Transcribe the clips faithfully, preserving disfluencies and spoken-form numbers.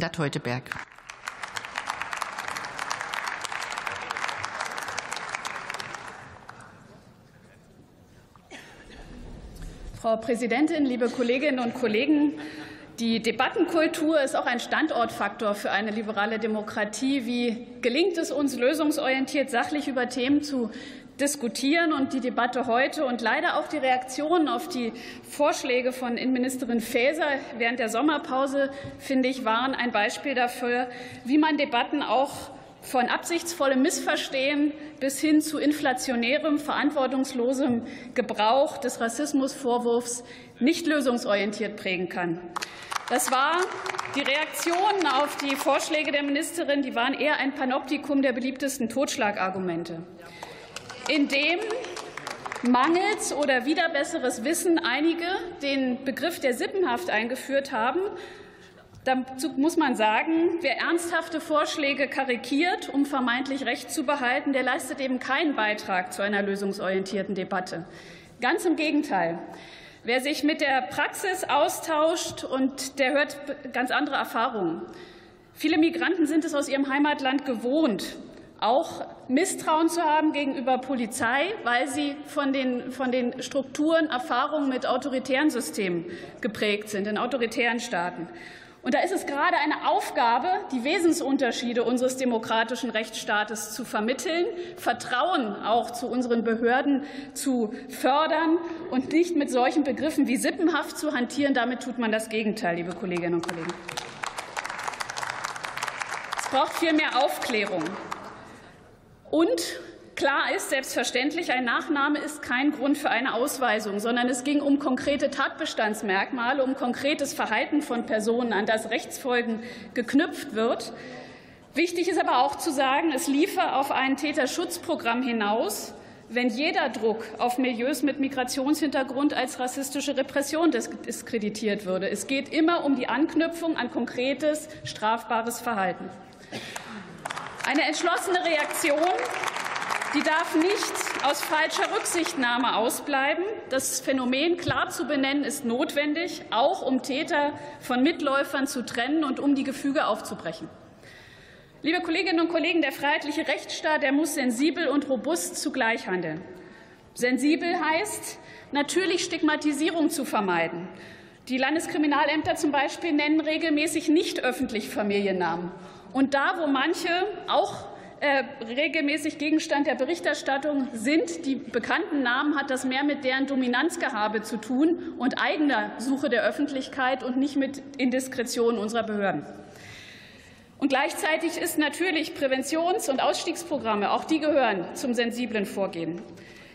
in Bad Teutoberg. Frau Präsidentin, liebe Kolleginnen und Kollegen! Die Debattenkultur ist auch ein Standortfaktor für eine liberale Demokratie. Wie gelingt es uns, lösungsorientiert sachlich über Themen zu diskutieren? Und die Debatte heute und leider auch die Reaktionen auf die Vorschläge von Innenministerin Faeser während der Sommerpause, finde ich, waren ein Beispiel dafür, wie man Debatten auch von absichtsvollem Missverstehen bis hin zu inflationärem, verantwortungslosem Gebrauch des Rassismusvorwurfs nicht lösungsorientiert prägen kann. Das war die Reaktionen auf die Vorschläge der Ministerin, die waren eher ein Panoptikum der beliebtesten Totschlagargumente, in dem mangels oder wider besseres Wissen einige den Begriff der Sippenhaft eingeführt haben. Dazu muss man sagen, wer ernsthafte Vorschläge karikiert, um vermeintlich Recht zu behalten, der leistet eben keinen Beitrag zu einer lösungsorientierten Debatte. Ganz im Gegenteil. Wer sich mit der Praxis austauscht, und der hört ganz andere Erfahrungen. Viele Migranten sind es aus ihrem Heimatland gewohnt, auch Misstrauen zu haben gegenüber Polizei, weil sie von den, von den Strukturen, Erfahrungen mit autoritären Systemen geprägt sind, in autoritären Staaten. Und da ist es gerade eine Aufgabe, die Wesensunterschiede unseres demokratischen Rechtsstaates zu vermitteln, Vertrauen auch zu unseren Behörden zu fördern und nicht mit solchen Begriffen wie sippenhaft zu hantieren. Damit tut man das Gegenteil, liebe Kolleginnen und Kollegen. Es braucht viel mehr Aufklärung. Und klar ist selbstverständlich, ein Nachname ist kein Grund für eine Ausweisung, sondern es ging um konkrete Tatbestandsmerkmale, um konkretes Verhalten von Personen, an das Rechtsfolgen geknüpft wird. Wichtig ist aber auch zu sagen, es liefe auf ein Täterschutzprogramm hinaus, wenn jeder Druck auf Milieus mit Migrationshintergrund als rassistische Repression diskreditiert würde. Es geht immer um die Anknüpfung an konkretes, strafbares Verhalten. Eine entschlossene Reaktion, die darf nicht aus falscher Rücksichtnahme ausbleiben. Das Phänomen klar zu benennen ist notwendig, auch um Täter von Mitläufern zu trennen und um die Gefüge aufzubrechen. Liebe Kolleginnen und Kollegen, der freiheitliche Rechtsstaat, der muss sensibel und robust zugleich handeln. Sensibel heißt, natürlich Stigmatisierung zu vermeiden. Die Landeskriminalämter zum Beispiel nennen regelmäßig nicht öffentlich Familiennamen. Und da, wo manche auch Äh, regelmäßig Gegenstand der Berichterstattung sind, die bekannten Namen, hat das mehr mit deren Dominanzgehabe zu tun und eigener Suche der Öffentlichkeit und nicht mit Indiskretion unserer Behörden. Und gleichzeitig ist natürlich Präventions- und Ausstiegsprogramme, auch die gehören zum sensiblen Vorgehen.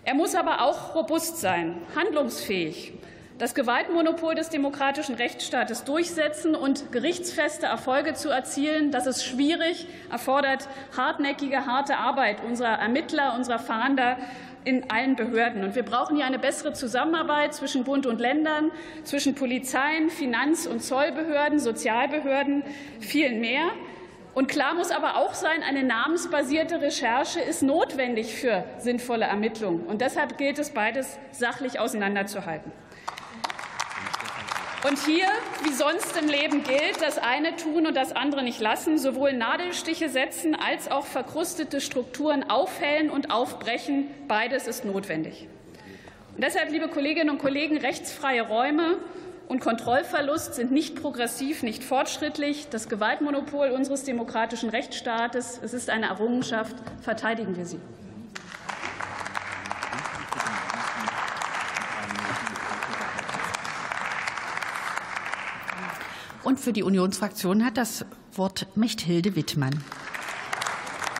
Er muss aber auch robust sein, handlungsfähig, das Gewaltmonopol des demokratischen Rechtsstaates durchsetzen und gerichtsfeste Erfolge zu erzielen, das ist schwierig, erfordert hartnäckige, harte Arbeit unserer Ermittler, unserer Fahnder in allen Behörden. Und wir brauchen hier eine bessere Zusammenarbeit zwischen Bund und Ländern, zwischen Polizeien, Finanz- und Zollbehörden, Sozialbehörden, vielen mehr. Und klar muss aber auch sein, eine namensbasierte Recherche ist notwendig für sinnvolle Ermittlungen. Und deshalb gilt es, beides sachlich auseinanderzuhalten. Und hier, wie sonst im Leben gilt, das eine tun und das andere nicht lassen, sowohl Nadelstiche setzen als auch verkrustete Strukturen aufhellen und aufbrechen, beides ist notwendig. Und deshalb, liebe Kolleginnen und Kollegen, rechtsfreie Räume und Kontrollverlust sind nicht progressiv, nicht fortschrittlich. Das Gewaltmonopol unseres demokratischen Rechtsstaates, es ist eine Errungenschaft, verteidigen wir sie. Und für die Unionsfraktion hat das Wort Mechthilde Wittmann.